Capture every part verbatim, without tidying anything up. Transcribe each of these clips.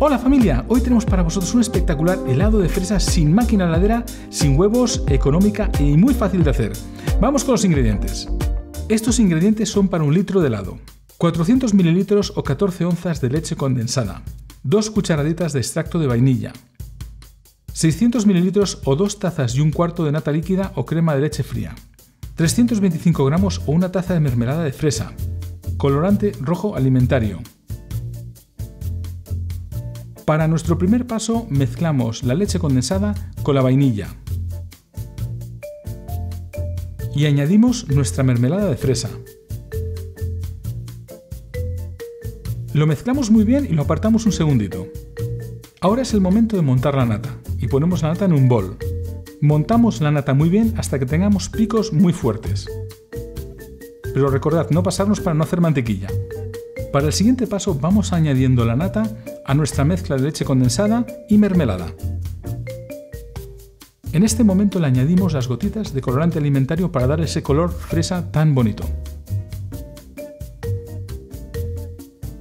Hola familia, hoy tenemos para vosotros un espectacular helado de fresa sin máquina heladera, sin huevos, económica y muy fácil de hacer. Vamos con los ingredientes. Estos ingredientes son para un litro de helado, cuatrocientos mililitros o catorce onzas de leche condensada, dos cucharaditas de extracto de vainilla, seiscientos mililitros o dos tazas y un cuarto de nata líquida o crema de leche fría, trescientos veinticinco gramos o una taza de mermelada de fresa, colorante rojo alimentario. Para nuestro primer paso mezclamos la leche condensada con la vainilla y añadimos nuestra mermelada de fresa. Lo mezclamos muy bien y lo apartamos un segundito. Ahora es el momento de montar la nata y ponemos la nata en un bol. Montamos la nata muy bien hasta que tengamos picos muy fuertes. Pero recordad no pasarnos para no hacer mantequilla. Para el siguiente paso vamos añadiendo la nata a nuestra mezcla de leche condensada y mermelada. En este momento le añadimos las gotitas de colorante alimentario para dar ese color fresa tan bonito.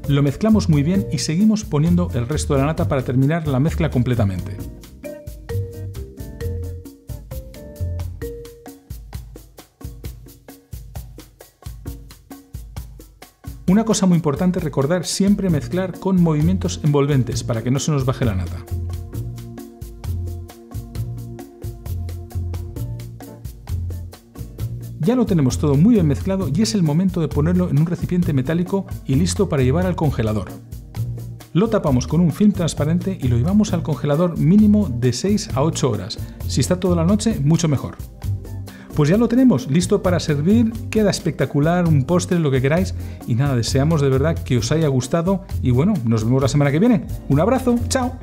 Lo mezclamos muy bien y seguimos poniendo el resto de la nata para terminar la mezcla completamente. Una cosa muy importante recordar siempre mezclar con movimientos envolventes para que no se nos baje la nata. Ya lo tenemos todo muy bien mezclado y es el momento de ponerlo en un recipiente metálico y listo para llevar al congelador. Lo tapamos con un film transparente y lo llevamos al congelador mínimo de seis a ocho horas. Si está toda la noche, mucho mejor. Pues ya lo tenemos, listo para servir, queda espectacular, un postre, lo que queráis. Y nada, deseamos de verdad que os haya gustado y bueno, nos vemos la semana que viene. Un abrazo, chao.